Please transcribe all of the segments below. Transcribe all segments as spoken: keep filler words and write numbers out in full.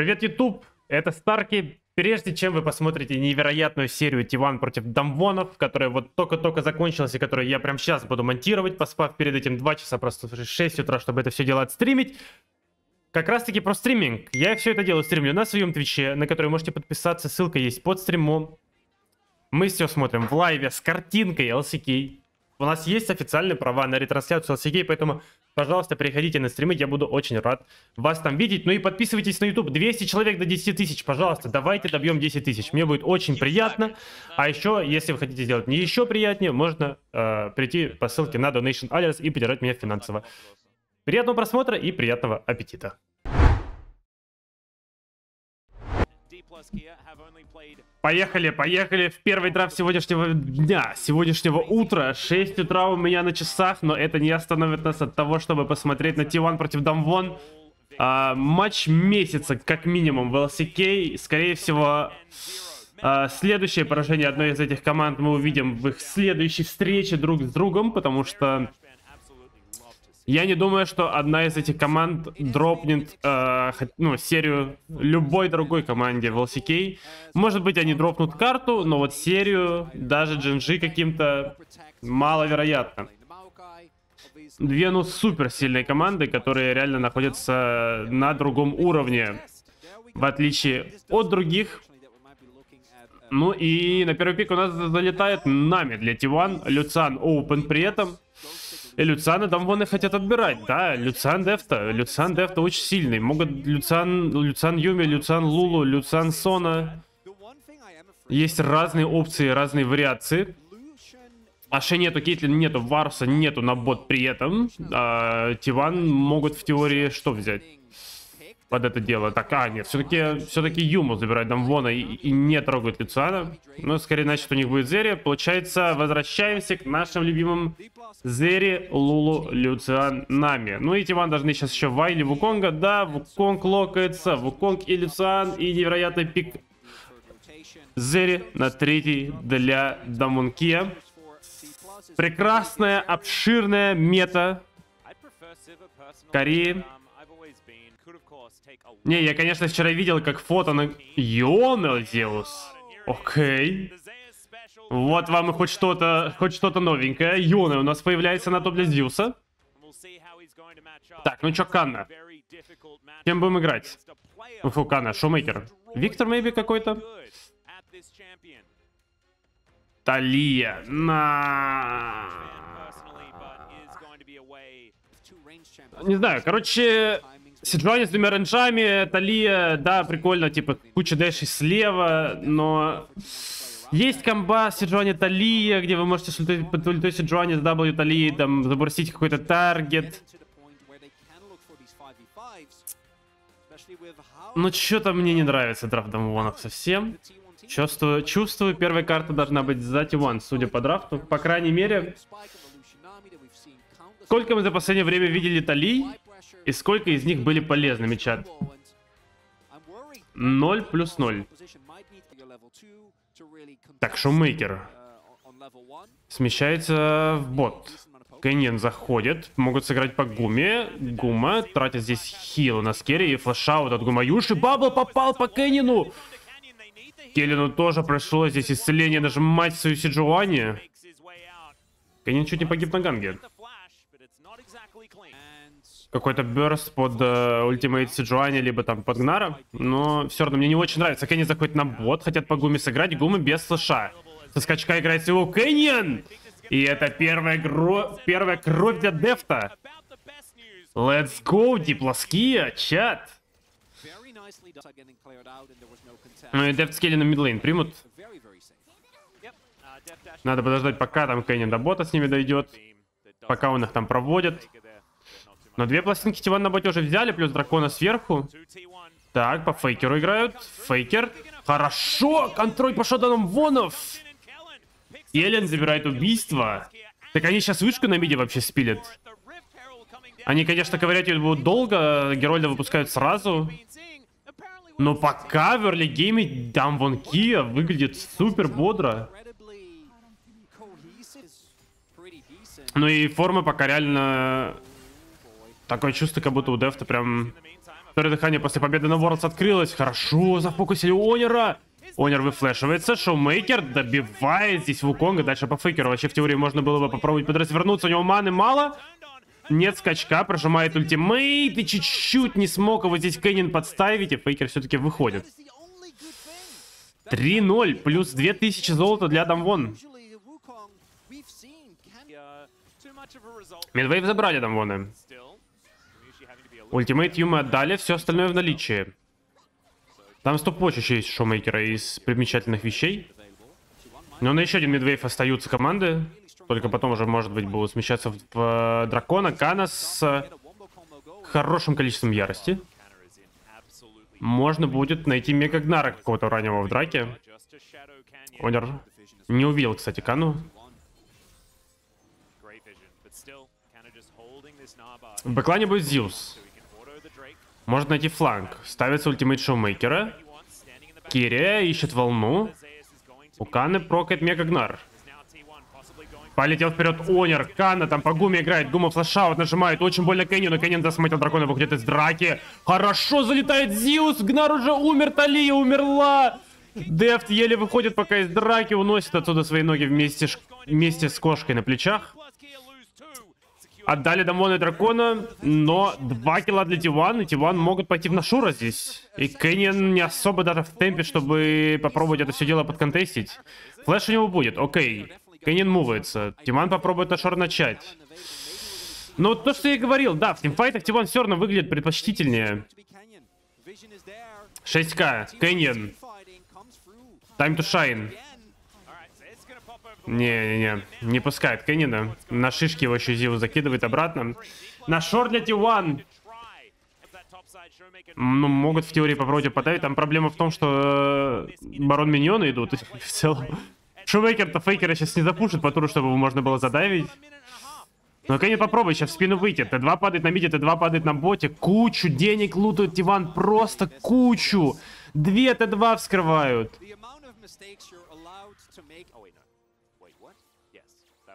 Привет, YouTube! Это Старки. Прежде чем вы посмотрите невероятную серию Ти-Ван против Дамвонов, которая вот только-только закончилась и которую я прям сейчас буду монтировать, поспав перед этим два часа, просто в шесть утра, чтобы это все дело отстримить. Как раз таки про стриминг. Я все это дело стримлю на своем твиче, на который можете подписаться, ссылка есть под стримом. Мы все смотрим в лайве с картинкой эл си кей. У нас есть официальные права на ретрансляцию эл си кей, поэтому, пожалуйста, приходите на стримы, я буду очень рад вас там видеть. Ну и подписывайтесь на YouTube, двести человек до десяти тысяч, пожалуйста, давайте добьем десять тысяч, мне будет очень приятно. А еще, если вы хотите сделать мне еще приятнее, можно э, прийти по ссылке на Donation Alerts и поддержать меня финансово. Приятного просмотра и приятного аппетита. Поехали, поехали в первый драфт сегодняшнего дня, сегодняшнего утра. шесть утра у меня на часах, но это не остановит нас от того, чтобы посмотреть на Ти-один против Дамвон. А, матч месяца, как минимум, в эл си кей. Скорее всего, а, следующее поражение одной из этих команд мы увидим в их следующей встрече друг с другом, потому что... Я не думаю, что одна из этих команд дропнет э, ну, серию любой другой команде в эл си кей. Может быть, они дропнут карту, но вот серию даже джи эн джи каким-то маловероятно. Две ну супер сильные команды, которые реально находятся на другом уровне, в отличие от других. Ну и на первый пик у нас залетает Нами для Ти-один, Люциан Open при этом. И Люциана Дамвоны хотят отбирать, да, Люциан Дефто, Люциан Дефто очень сильный, могут Люциан, Люциан Юми, Люциан Лулу, Люциан Сона, есть разные опции, разные вариации. Аши нету, Кейтлин нету, Варса нету на бот при этом, а Ти-один могут в теории что взять под это дело? Так, а нет, все-таки все-таки Юму забирает Дамвона и, и не трогает Люциана. Ну, скорее, значит, у них будет Зери. Получается, возвращаемся к нашим любимым Зери, Лулу, Люциан, Нами. Ну и Ти-один должны сейчас еще вайли Вуконга. Да, Вуконг локается, Вуконг и Люциан, и невероятный пик Зери на третий для Дамункия. Прекрасная, обширная мета Кореи. Не, я, конечно, вчера видел, как фото на... Йона, Зеус. Окей. Вот вам и хоть что-то, хоть что-то новенькое. Йона у нас появляется на топ для Зеуса. Так, ну чё, Канна? Кем будем играть? Фу, Канна, Шоумейкер. Виктор, мейби, какой-то? Талия. На... Не знаю, короче... Сиджуани с двумя ренджами, Талия, да, прикольно, типа, куча дэшей слева, но... Есть комба Сиджуани Талия, где вы можете под ультой Сиджуани с W Талии, там, забурсить какой-то таргет. Но что-то мне не нравится драфт Дамвонов совсем. Чувствую, чувствую, первая карта должна быть за Ти-один, судя по драфту, по крайней мере. Сколько мы за последнее время видели Талий? И сколько из них были полезными, чат? ноль плюс ноль. Так, Шоумейкер смещается в бот. Кеннен заходит. Могут сыграть по Гуме. Гума тратит здесь хил на Керия и флешаут от Гумаюши. Бабл попал по Кеннену. Келлину тоже пришлось здесь исцеление нажимать свою Сиджуани. Кеннен чуть не погиб на ганге. Какой-то бёрст под ультимейт Сиджуани, либо там под Гнара. Но все равно мне не очень нравится. Кеннен заходит на бот, хотят по Гуме сыграть. Гума без слэша. Со скачка играет его Кеннен. И это первая, гро... первая кровь для Дефта. Let's go, диплоския, чат. Ну и Дефт с Келли на мидлейн примут. Надо подождать, пока там Кеннен до бота с ними дойдет. Пока он их там проводит. Но две пластинки Ти-один на боте уже взяли, плюс дракона сверху. Так, по Фейкеру играют. Фейкер. Хорошо! Контроль пошел до Дамвонов. Елен забирает убийство. Так они сейчас вышку на миде вообще спилят. Они, конечно, ковырять ее будут долго. Герольда выпускают сразу. Но пока в early game Дамвон Кия выглядит супер бодро. Ну и форма пока реально... Такое чувство, как будто у Дефта прям Второе дыхание после победы на Worlds открылось. Хорошо, зафокусили Онера. Онер выфлешивается, Шоумейкер добивает здесь Вуконга, дальше по Фейкеру. Вообще в теории можно было бы попробовать подразвернуться, у него маны мало. Нет скачка, прожимает ультимейт и чуть-чуть не смог его здесь Кеннен подставить, и Фейкер все-таки выходит. три ноль, плюс две тысячи золота для Дамвон. Мидвейв забрали Дамвоны. Ультимейт Юму отдали, все остальное в наличии. Там стоп-воч еще есть Шоумейкера из примечательных вещей. Но на еще один мидвейв остаются команды. Только потом уже, может быть, будут смещаться в, в дракона. Канна с хорошим количеством ярости. Можно будет найти мега Гнара какого-то раннего в драке. Онер не увидел, кстати, Канну. В бэклане будет Зеус. Может найти фланг. Ставится ультимейт Шоумейкера. Керия ищет волну. У Канны прокает мега Гнар. Полетел вперед Онер. Канна там по Гуме играет. Гума флэш-аут нажимает. Очень больно Кеннену. Кеннен засмотрел дракона, выходит из драки. Хорошо залетает Зеус. Гнар уже умер. Талия умерла. Дефт еле выходит пока из драки. Уносит отсюда свои ноги вместе, вместе с кошкой на плечах. Отдали Дамвон и дракона, но два килла для Ти один, и Ти один могут пойти в Нашура здесь. И Кеннен не особо даже в темпе, чтобы попробовать это все дело подконтестить. Флэш у него будет, окей. Кеннен мувается. Ти один попробует Нашура начать. Но вот то, что я и говорил, да, в тимфайтах Ти один все равно выглядит предпочтительнее. шесть ка, Кеннен. Time to shine. Не-не-не, не пускает Кеннена. На шишки его еще Зил закидывает обратно. На шорт для Ти один. Ну, могут в теории попробовать подавить. Там проблема в том, что барон миньоны идут. В целом. Шоумейкер-то Фейкера сейчас не запушит по туру, чтобы его можно было задавить. Но Кеннен попробует сейчас в спину выйти. Т два падает на миде, Т два падает на боте. Кучу денег лутают Ти один. Просто кучу. Две Т два вскрывают.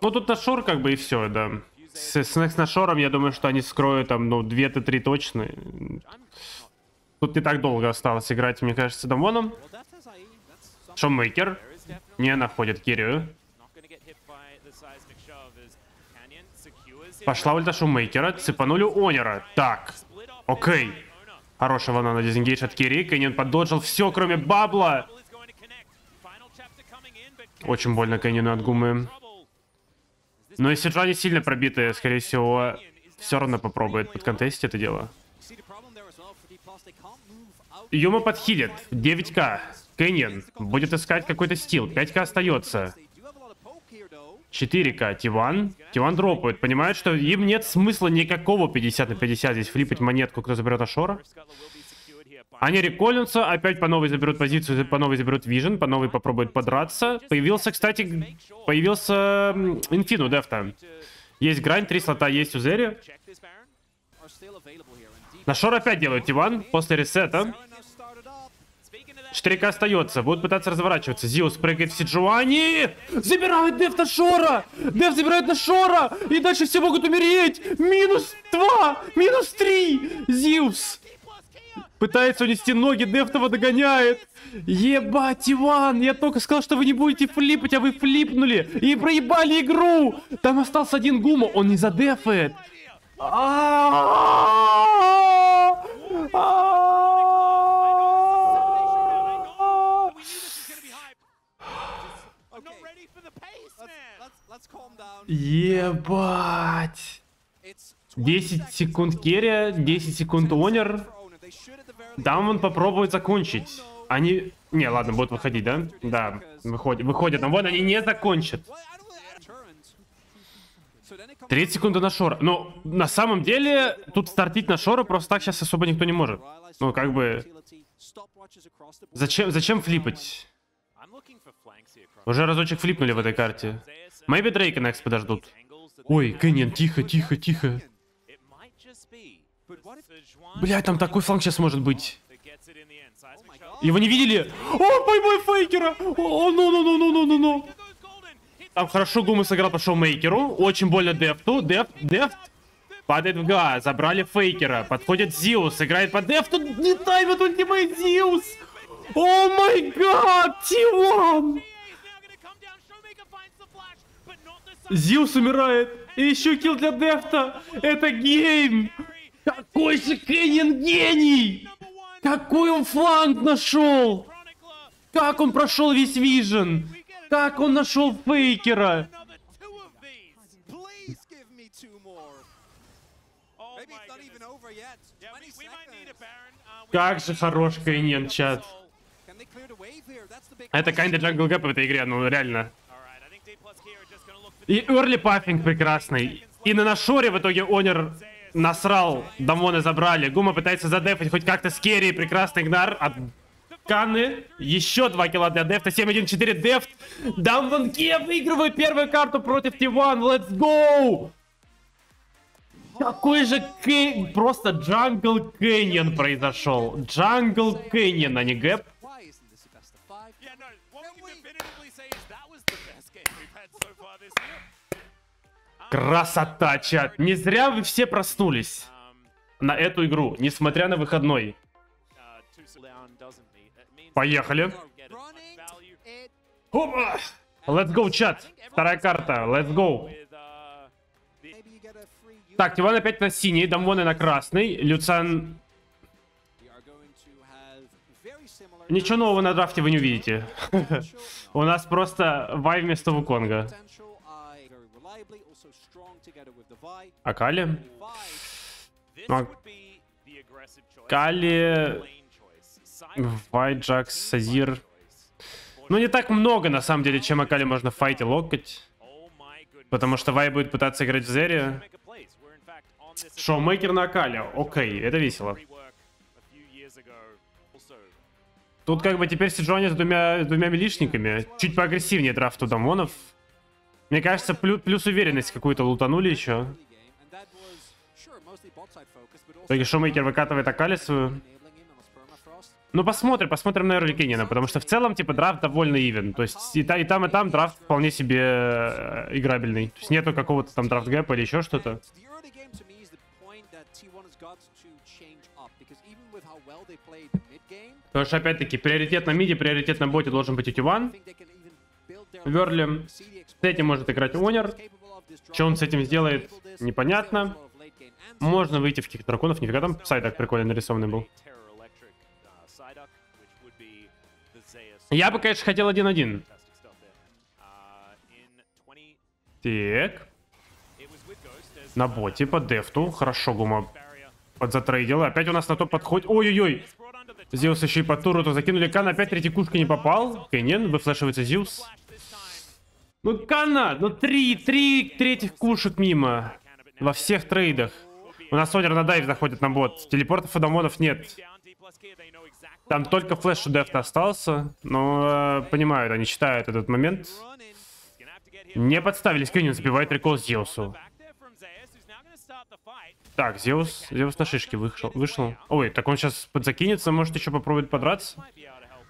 Ну тут Нашур как бы и все, да. С, с, с Нашуром я думаю, что они скроют там, ну, две-три точно. Тут не так долго осталось играть, мне кажется, Дамвоном. Шоумейкер не находит Керию. Пошла ульта Шоумейкера, цепанули Онера. Так, окей. Хорошая волна на дизенгейдж от Керии. Кеннен поддоджил все, кроме бабла. Очень больно Кеннену от Гумы. Но и Сиджуани сильно пробитые, скорее всего, все равно попробует подконтестить это дело. Юма подхилит. девять ка. Кеннен будет искать какой-то стил. пять ка остается. четыре ка. Ти один. Ти один дропает. Понимает, что им нет смысла никакого пятьдесят на пятьдесят здесь флипать монетку, кто заберет Ашора. Они реколлятся, опять по новой заберут позицию, по новой заберут вижен, по новой попробуют подраться. Появился, кстати, появился инфин у Дефто. Есть грань, три слота есть у Зери. Нашур опять делают Ти один после ресета. четыре ка остается, будут пытаться разворачиваться. Зеус прыгает в Сиджуани. Забирают Деф Нашура. Деф забирает Нашура. И дальше все могут умереть. минус два, минус три. Зеус пытается унести ноги, Дефтова догоняет. Ебать, Иван, я только сказал, что вы не будете флипать, а вы флипнули и проебали игру. Там остался один Гума, он не задефает. Ебать. десять секунд Керия, десять секунд Онер. Дамвон попробует закончить. Они... Не, ладно, будут выходить, да? Да, выходят. Выходят. Но вот они не закончат. тридцать секунд до Нашура. Но на самом деле тут стартить Нашура просто так сейчас особо никто не может. Ну, как бы... Зачем, зачем флипать? Уже разочек флипнули в этой карте. Maybe Drake next подождут. Ой, Кеннен, тихо, тихо, тихо. Блять, там такой фланг сейчас может быть. Его не видели? О, поймай Фейкера! О, ну-ну-ну-ну-ну-ну-ну! Там хорошо Гума сыграл по Шоумейкеру. Очень больно Дефту. Дефт, Дефт. Падает в ГА, забрали Фейкера. Подходит Зеус, играет по Дефту. Не таймит ультимейт Зеус. О май гад, Ти-Ван. Зеус умирает. И еще килл для Дефта. Это гейм. Какой же Кеннен гений. Какой он фланг нашел. Как он прошел весь вижен. Как он нашел Фейкера. Как же хорош Кеннен, чат. Это kinda jungle gap в этой игре, ну реально. И early паффинг прекрасный. И на Нашуре в итоге Онер насрал. Дамвона забрали. Гума пытается задефать хоть как-то с Керией. Прекрасный Гнар от Канны. Еще два килла для Дефта. семь один четыре Дефт. Дамвон Ке выигрывает первую карту против Ти-Ван. Let's go! Какой же Кэньон, просто Джангл Кэньон произошел. Джангл Кэньон, а не гэп. Красота, чат. Не зря вы все проснулись на эту игру, несмотря на выходной. Поехали. Опа! Let's go, чат. Вторая карта. Let's go. Так, Ти-Ван опять на синий, Дамвон на красный, Люциан... Ничего нового на драфте вы не увидите. У нас просто Вай вместо Вуконга. Акали? Акали... Вай, Джакс, Сазир... Ну не так много, на самом деле, чем Акали можно в файте локать. Потому что Вай будет пытаться играть в Зери. Шоумейкер на Акали. Окей, это весело. Тут как бы теперь Сиджуани с двумя, двумя милишниками. Чуть поагрессивнее драфт у Дамвонов. Мне кажется, плюс, плюс уверенность какую-то лутанули еще. В итоге Шоумейкер выкатывает Акали свою. Ну посмотрим, посмотрим на Эрли Кеннена, потому что в целом типа драфт довольно ивен. То есть и, та, и там, и там драфт вполне себе играбельный. То есть нету какого-то там драфт гэпа или еще что-то. Потому что, опять-таки, приоритет на миде, приоритет на боте должен быть у Ти-Ван. Верлим. С этим может играть Онер. Что он с этим сделает, непонятно. Можно выйти в каких-то драконов, нифига там сайдак прикольно нарисованный был. Я бы, конечно, хотел один-один. Так. На боте по Дефту. Хорошо, Гума подзатрейдила. Опять у нас на топ подходит. Ой-ой-ой. Зеус еще и по туру то закинули. Канна опять третий кушка не попал. Кеннен, выфлешивается Зеус. Ну, Канна, ну три, три третьих кушек мимо. Во всех трейдах. У нас Онер на дайв заходит на бот. Телепортов и дамонов нет. Там только флеш у Дефта остался. Но понимают, они считают этот момент. Не подставились. Кеннен забивает рекол Зеусу. Так, Зеус, Зеус на шишке вышел, вышел. Ой, так он сейчас подзакинется, может еще попробует подраться.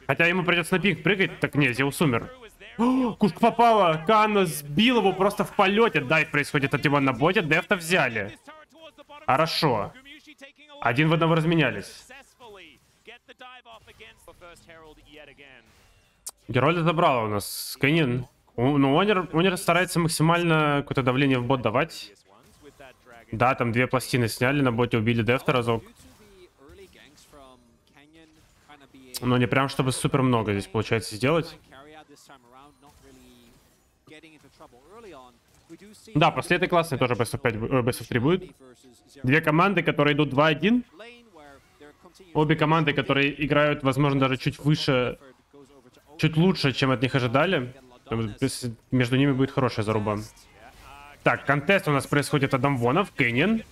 Хотя ему придется на пинг прыгать. Так не, Зеус умер. О, кушка попала, Канна сбил его просто в полете. Дайв происходит от Ти-Ван на боте, Дефта взяли. Хорошо. Один в одного разменялись. Герольда забрала у нас Кеннен. Ну, Онер, Онер старается максимально какое-то давление в бот давать. Да, там две пластины сняли, на боте убили Дефта разок. Но не прям, чтобы супер много здесь получается сделать. Да, после этой классной тоже бест оф пять, бест оф три будет. Две команды, которые идут два один. Обе команды, которые играют, возможно, даже чуть выше, чуть лучше, чем от них ожидали. Между ними будет хорошая заруба. Так, контест у нас происходит от Дамвонов. Кеннен.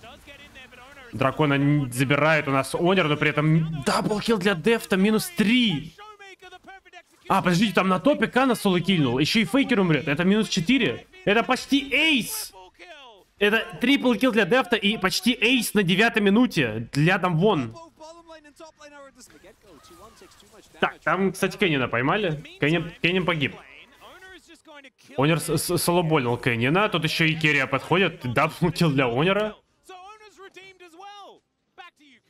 Дракона забирает у нас Онер, но при этом даблкил для Дефта, минус три. А, подождите, там на топе Канна соло кильнул. Еще и Фейкер умрет. Это минус четыре. Это почти эйс. Это трипл килл для Дефта и почти эйс на девятой минуте для Дамвон. Так, там, кстати, Кеннена поймали. Кеннен, Кеннен погиб. Онер солоболил Кеннена, тут еще и Керия подходит, дабл килл для Онера.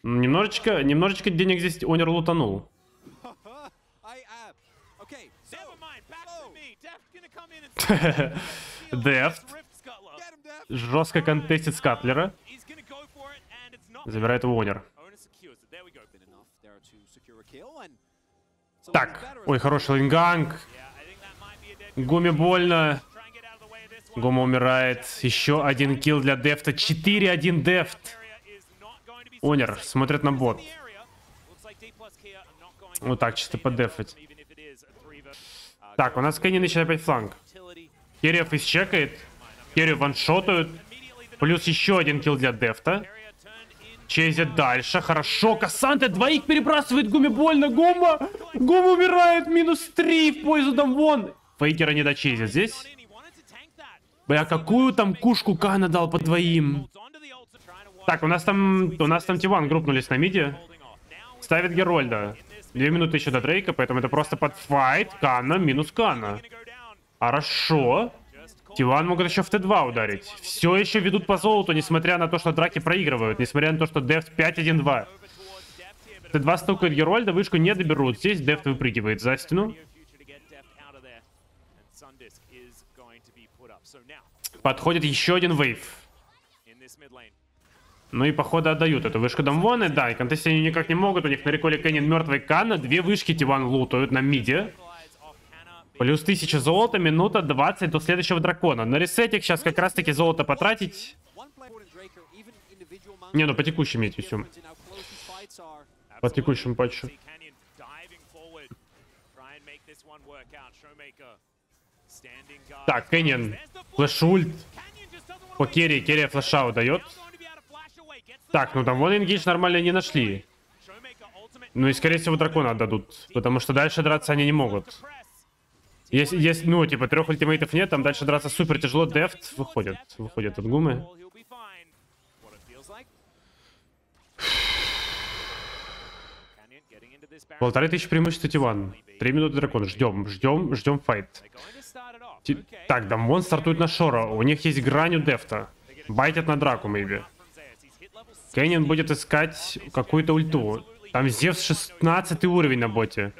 Немножечко, немножечко денег здесь Онер лутанул. Дефт жестко контестит Скатлера. Забирает его Онер. Так, ой, хороший линганг. Гуме больно. Гума умирает. Еще один килл для Дефта. четыре один Дефт. Онер смотрит на бот. Вот так, чисто подефать. Так, у нас Кеннен начинает опять фланг. Керия фейсчекает. Керию ваншотают. Плюс еще один килл для Дефта. Чейзит дальше. Хорошо. Кассанте двоих перебрасывает. Гуме больно. Гума. Гума умирает. Минус три в пользу Дамвон. Фейкера не дочейзит здесь. Бля, какую там кушку Канна дал по двоим. Так, у нас там... У нас там Ти-Ван группнулись на миде. Ставит Герольда. Две минуты еще до Дрейка, поэтому это просто под файт. Канна минус Канна. Хорошо. Ти-Ван могут еще в Т два ударить. Все еще ведут по золоту, несмотря на то, что драки проигрывают. Несмотря на то, что Дефт пять один два. Т два стукает Герольда, вышку не доберут. Здесь Дефт выпрыгивает за стену. Подходит еще один вейв. Ну и походу отдают эту вышку Дамвоны. Да, и контести они никак не могут. У них на реколе Кеннен мертвый Канна. Две вышки Ти-Ван лутают на миде. Плюс тысяча золота, минута двадцать до следующего дракона. На ресете сейчас как раз таки золото потратить. Не, ну по текущему эти все. По текущему патчу. Так, Кеннен. Флэш-ульт. По Керри. Керри флэш-аут дает. Так, ну там вон ингейдж нормально не нашли. Ну и скорее всего дракона отдадут. Потому что дальше драться они не могут. Если, если, ну, типа, трех ультимейтов нет, там дальше драться супер тяжело. Дефт выходит. Выходит от Гумы. Полторы тысячи преимущества Ти-Ван. Три минуты дракона. Ждем, ждем, ждем файт. Ти... Так, Дамвон стартует на Шора. У них есть грань у Дефта. Байтят на драку, мэйби. Кеннен будет искать какую-то ульту. Там Зевс шестнадцатый уровень на боте.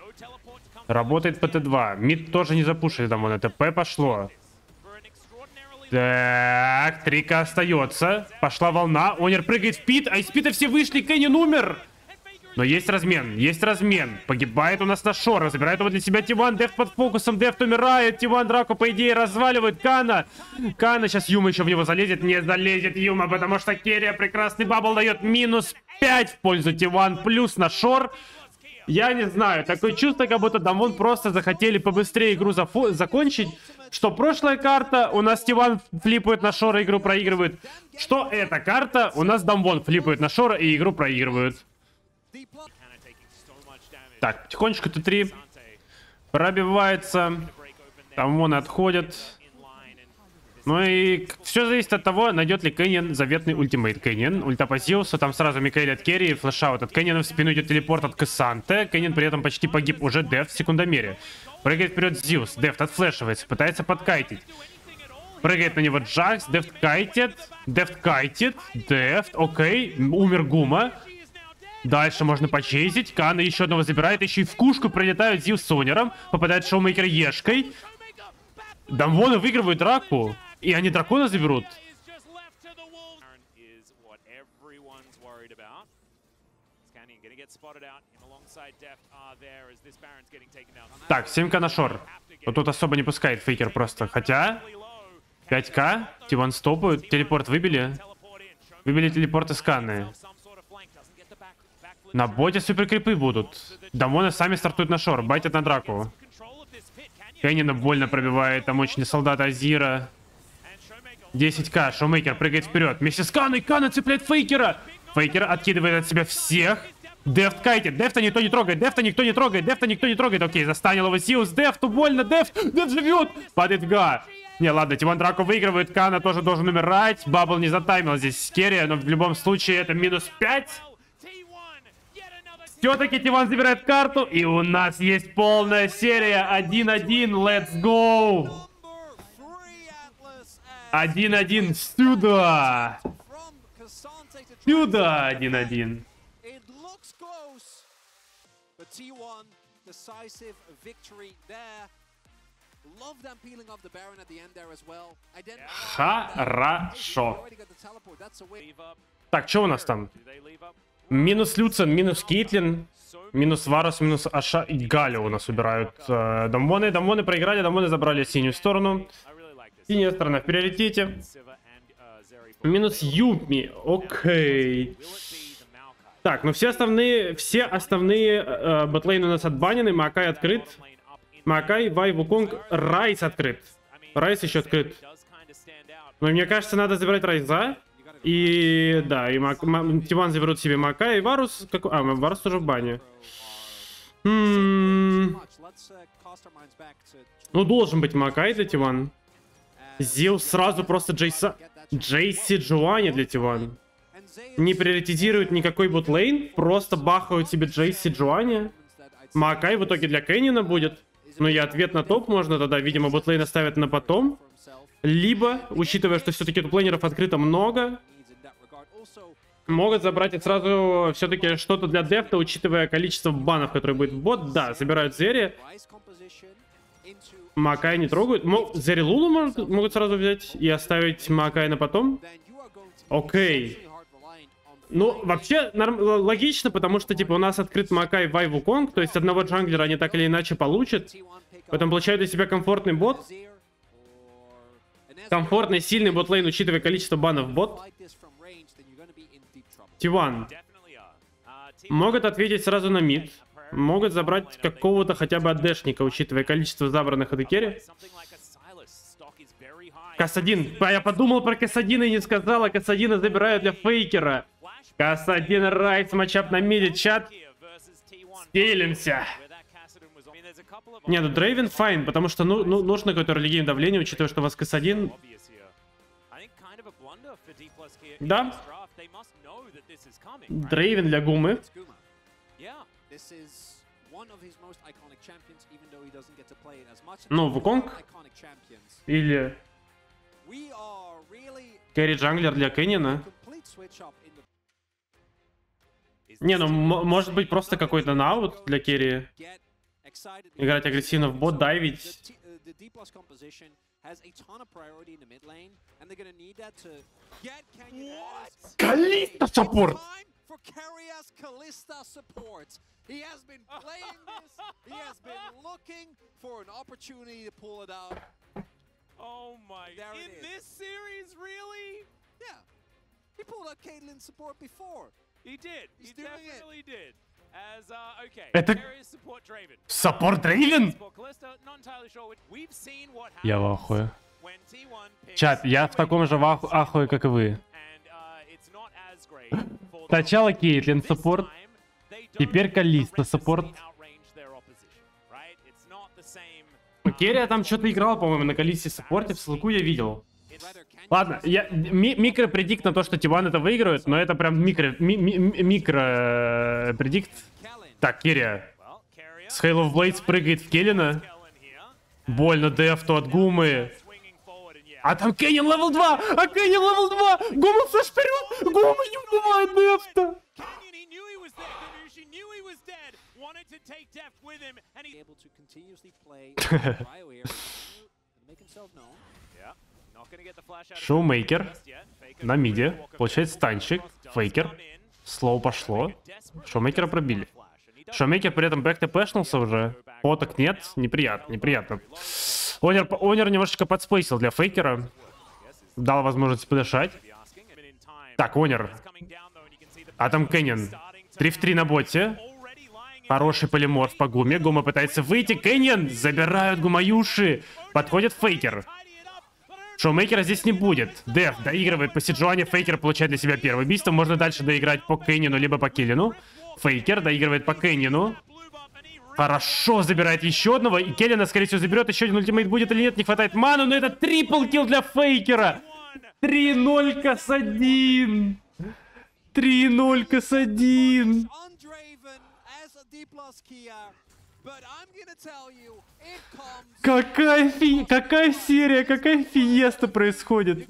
Работает по Т два. Мид тоже не запушили там. Вон, ТП пошло. Так, трика остается. Пошла волна. Онер прыгает в пит. А из пита все вышли. Кеннен умер. Но есть размен. Есть размен. Погибает у нас на Шора. Забирает его для себя Ти-Ван. Дефт под фокусом. Дефт умирает. Ти-Ван драку, по идее, разваливает. Канна. Канна. Сейчас Юма еще в него залезет. Не залезет Юма, потому что Керия прекрасный бабл дает. Минус пять в пользу Ти-Ван. Плюс на Шор. Я не знаю, такое чувство, как будто Дамвон просто захотели побыстрее игру закончить. Что прошлая карта, у нас Ти-Ван флипает на Шора, игру проигрывают. Что эта карта, у нас Дамвон флипает на Шора и игру проигрывают. Так, потихонечку Т три. Пробивается. Дамвон отходит. Ну и все зависит от того, найдет ли Кеннен заветный ультимейт. Кеннен, ульта по Зеусу, там сразу Микаэль от Керри, флешаут от Кеннена, в спину идет телепорт от Кассанте. Кеннен при этом почти погиб, уже Дефт в секундомере. Прыгает вперед Зеус, Дефт отфлешивается, пытается подкайтить. Прыгает на него Джакс, Дефт кайтит, Дефт кайтит, Дефт, окей, умер Гума. Дальше можно почейзить, Канна еще одного забирает, еще и в кушку прилетают Зеус с Онером, попадает Шоумейкер ешкой. Дамвоны выигрывают драку. И они дракона заберут. Так, семь ка на Шор. Вот тут особо не пускает Фейкер просто. Хотя... пять ка. Ти-Ван стопают. Телепорт выбили. Выбили телепорт из Канны. На боте суперкрипы будут. Дамвоны сами стартуют на Шор. Байтят на драку. Кеннена больно пробивает. Там очень солдат Азира. десять ка, Шоумейкер прыгает вперед. Вместе с Канной, Канна цепляет Фейкера. Фейкер откидывает от себя всех. Дефт кайтит, Дефта никто не трогает, Дефта никто не трогает, Дефта никто не трогает. Окей, застанил его Зеус, Дефту больно, Дефт, Дефт живет. Падает Гнар. Не, ладно, Ти-Ван драку выигрывает, Канна тоже должен умирать. Бабл не затаймил здесь Керия, но в любом случае это минус пять. Все-таки Ти-Ван забирает карту, и у нас есть полная серия. один один, let's go. один один сюда! Сюда один один! ти один, decisive victory there. Love them peeling off the Baron at the end there as well. Хорошо. Так, что у нас там? Минус Люциан, минус Кейтлин, минус Варус, минус Аша и Галя у нас убирают э, Дамвоны. Дамвоны проиграли, Дамвоны забрали синюю сторону. Синяя сторона в приоритете. Минус Юми, окей. Так, ну все основные, все основные э, ботлейны у нас отбанены. Макай открыт. Макай, Вай, Вуконг, Райз открыт. Райз еще открыт. Но мне кажется, надо забирать Райза. И да, и Мак... Ти-Ван заберут себе Макай и Варус. Как... А, Варус тоже в бане. М-м-м. Ну, должен быть Макай для Ти-Ван. Зил сразу просто Джейса... Джей Сиджуани для Ти-Ван. Не приоритизируют никакой ботлейн, просто бахают себе Джей Сиджуани. Макай в итоге для Кеннена будет. Но и ответ на топ можно тогда, видимо, ботлейн оставят на потом. Либо, учитывая, что все-таки туплейнеров открыто много, могут забрать и сразу все-таки что-то для Дефто, учитывая количество банов, которые будет в бот. Да, забирают Зери. Макай не трогают. Зери Лулу могут, могут сразу взять и оставить Макай на потом. Окей. Ну, вообще, логично, потому что, типа, у нас открыт Макай, Вай, Вуконг, то есть одного джанглера они так или иначе получат. Поэтому получают для себя комфортный бот. Комфортный, сильный ботлейн, учитывая количество банов бот. Ти один. Могут ответить сразу на мид. Могут забрать какого-то хотя бы АДшника, учитывая количество забранных от Керри. Кассадин. Я подумал про Кассадина и не сказал, а Кассадина забирают для Фейкера. Кассадин, Райз, матчап на миде, чат. Стелимся. Не, ну Дрейвен файн, потому что ну, ну, нужно какое-то религийное давление, учитывая, что у вас Кассадин. Да. Дрейвен для Гумы. Ну, Вуконг. Или... Керри джанглер для Кеннена. Не, ну может быть просто какой-то наут для Керри. Играть агрессивно в бот, дайвить. Калиста саппорт! Oh my. In this series, really? Yeah. He pulled out Caitlyn support before. He did. He definitely did. As uh okay. Carries support Draven. Support Draven? Я в ахуе. Чат, я в таком же ахуе, как и вы. Сначала Кейтлин саппорт, теперь Калиста саппорт. Керия там что-то играл, по-моему, на Калисте саппорте, в ссылку я видел. Ладно, я ми микро предикт на то, что Ти один это выиграют, но это прям микро ми ми микро предикт. Так, Керия с Halo Blades прыгает в Келлина. Больно Дефто от Гумы. А там Кеннен левел два! А Кеннен левел два! Гума флэш вперед! Гума не убивает Дефто! Шоумейкер на миде, получается танчик, Фейкер, слоу пошло, Шоумейкера пробили. Шоумейкер при этом бэк тэпэшнулся уже, фоток нет, неприятно, неприятно. Онер, Онер немножечко подспейсил для Фейкера, дал возможность подышать. Так, Онер, а там Кеннен, три в три на боте. Хороший полиморф по Гуме. Гума пытается выйти. Кеннен! Забирают Гумаюши. Подходит Фейкер. Шоумейкера здесь не будет. Деф доигрывает по Сиджуани. Фейкер получает для себя первое убийство. Можно дальше доиграть по Кеннену, либо по Келлину. Фейкер доигрывает по Кеннену. Хорошо, забирает еще одного. И Келлина, скорее всего, заберет. Еще один ультимейт будет или нет. Не хватает ману, но это трипл килл для Фейкера. три ноль Кассадин. три ноль Кассадин. Какая фи... Какая серия, какая фиеста происходит.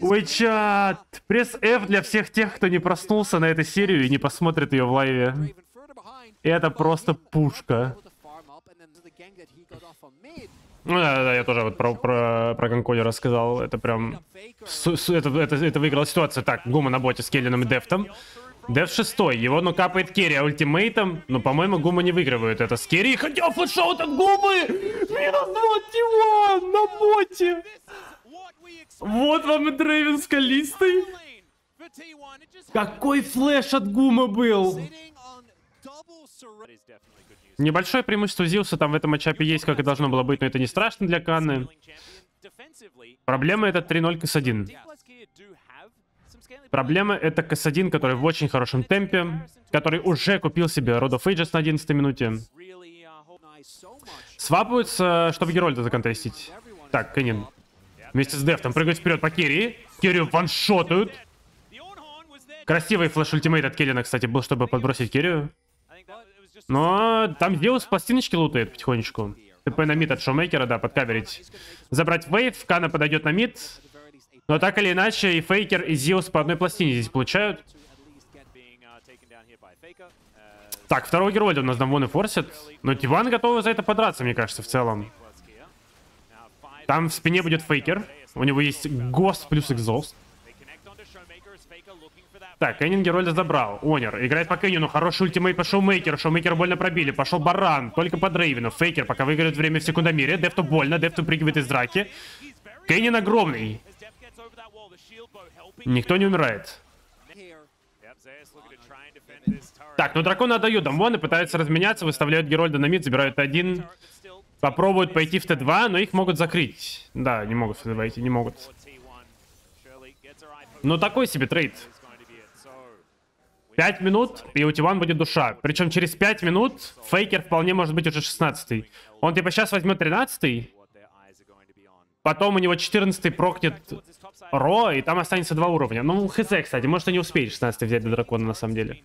Ой, чат. Пресс F для всех тех, кто не проснулся на эту серию и не посмотрит ее в лайве. Это просто пушка. Ну да, да, я тоже вот про, про, про Ганколи рассказал. Это прям... С, с, это, это, это выиграла ситуация. Так, Гума на боте с Келлином и Дефтом. Дефт шестой. Его, ну, капает Керия ультимейтом. Но, по-моему, Гума не выигрывают это с Керией. Хотел флешаут от Гумы! Минус два Ти-Ван на боте! Вот вам и Дрейвен скалистый. Какой флеш от Гума был! Небольшое преимущество Зеуса там в этом матчапе есть, как и должно было быть, но это не страшно для Канны. Проблема — это три ноль Кассадин. Проблема — это Кассадин, который в очень хорошем темпе, который уже купил себе Road of Ages на одиннадцатой минуте. Свапаются, чтобы Герольда законтестить. Так, Кеннен вместе с Дефтом прыгает вперед по Керри. Керрию ваншотают. Красивый флэш-ультимейт от Келлина, кстати, был, чтобы подбросить Керрию. Но там Зеус пластиночки лутает потихонечку. ТП на мид от Шоумейкера, да, подкаверить. Забрать вейв, Канна подойдет на мид. Но так или иначе, и Фейкер, и Зеус по одной пластине здесь получают. Так, второго Герольда у нас Дамвон и форсит. Но Ти-Ван готовы за это подраться, мне кажется, в целом. Там в спине будет Фейкер. У него есть Гост плюс Экзост. Так, Кеннен Герольда забрал. Онер играет по Кеннену. Хороший ультимейт по Шоумейкеру. Шоумейкер больно пробили. Пошел баран. Только по Дрейвену. Фейкер пока выиграет время в секундомире. Дефту больно. Дефту прыгивает из драки. Кеннен огромный. Никто не умирает. Так, ну дракона отдают. Дамвон и пытаются разменяться. Выставляют Герольда на мид. Забирают Т один. Попробуют пойти в Т два, но их могут закрыть. Да, не могут в Т два идти. Не могут. Ну такой себе трейд. пять минут, и у Ти-Ван будет душа. Причем через пять минут Фейкер вполне может быть уже шестнадцатый. Он типа сейчас возьмет тринадцатый. Потом у него четырнадцатый прокнет Ро, и там останется два уровня. Ну, хз, кстати, может, и не успеет шестнадцатый взять для дракона, на самом деле.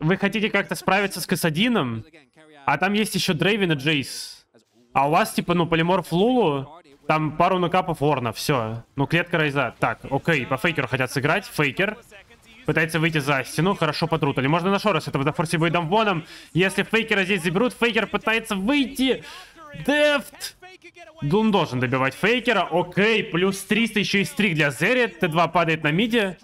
Вы хотите как-то справиться с Кассадином? А там есть еще Дрейвен и Джейс. А у вас, типа, ну, полиморф Лулу... Там пару нокапов Орна, все. Ну, клетка Райза. Так, окей, по Фейкеру хотят сыграть. Фейкер пытается выйти за стену, хорошо подрутали. Можно на Шорос этого зафорсивать Дамвоном. Если Фейкера здесь заберут, Фейкер пытается выйти. Дефт! Он должен добивать Фейкера. Окей, плюс триста, еще и стрик для Зери. Т два падает на миде.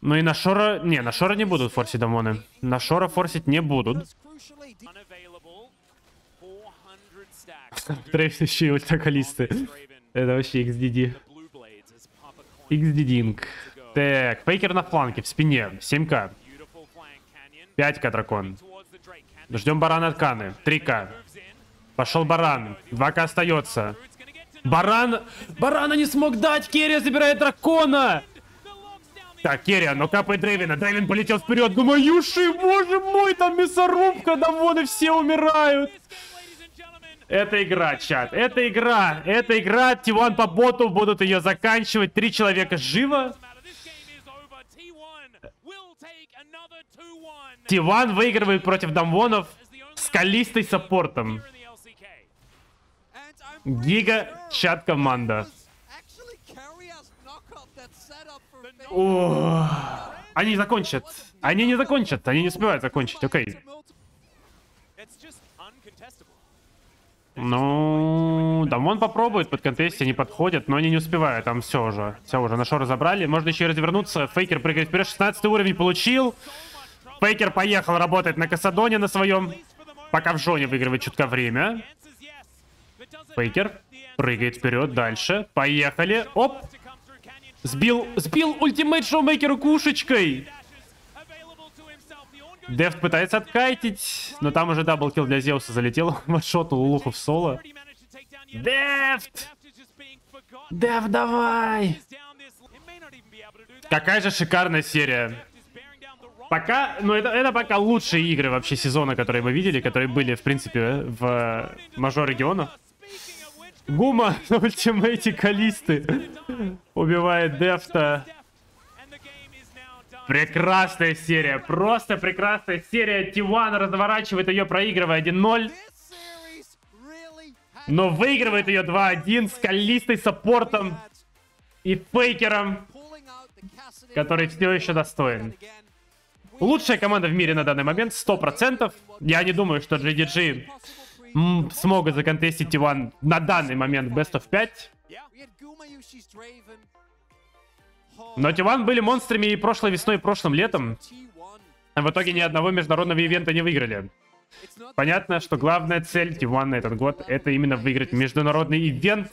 Ну и на Шора... Не, на Шора не будут форсить Дамвоны. На Шора форсить не будут. Трейфящие ультракалисты. Это вообще икс ди ди. икс ди динг. Так, Фейкер на фланке, в спине. семь ка. пять ка дракон. Ждем барана от Каны. три ка. Пошел баран. два ка остается. Баран... Барана не смог дать! Керия забирает дракона! Так, Керия, но капает Дрейвена. Дрейвен полетел вперед. Думаю, юши, боже мой, там мясорубка. Да вон и все умирают. Это игра, чат. Это игра. Это игра. Ти-Ван по боту будут ее заканчивать. Три человека живо. Ти-Ван выигрывает против Дамвонов с скалистой саппортом. Гига-чат команда. О, они закончат. Они не закончат. Они не успевают закончить. Окей. Ну, Дамвон попробует под контесте, они подходят, но они не успевают, там все уже, все уже, на шо разобрали, можно еще и развернуться, Фейкер прыгает вперед, шестнадцатый уровень получил, Фейкер поехал работать на Кассадоне на своем, пока в Жоне выигрывает чутка время, Фейкер прыгает вперед, дальше, поехали, оп, сбил, сбил ультимейт Шоумейкеру кушечкой. Дефт пытается откайтить, но там уже даблкил для Зеуса залетел. Машотнул Лулуху в соло. Дефт! Дефт, давай! Какая же шикарная серия. Пока, ну это, это пока лучшие игры вообще сезона, которые мы видели, которые были, в принципе, в мажор регионах. Гума на ультимейте Калисты убивает Дефта. Прекрасная серия, просто прекрасная серия. Ти-Ван разворачивает ее, проигрывая один ноль. Но выигрывает ее два один с скалистой саппортом и Фейкером, который все еще достоин. Лучшая команда в мире на данный момент, сто процентов. Я не думаю, что джи ди джи смогут законтестить Ти один на данный момент бест оф пять. Но Ти один были монстрами и прошлой весной, и прошлым летом. В итоге ни одного международного ивента не выиграли. Понятно, что главная цель Ти один на этот год — это именно выиграть международный ивент.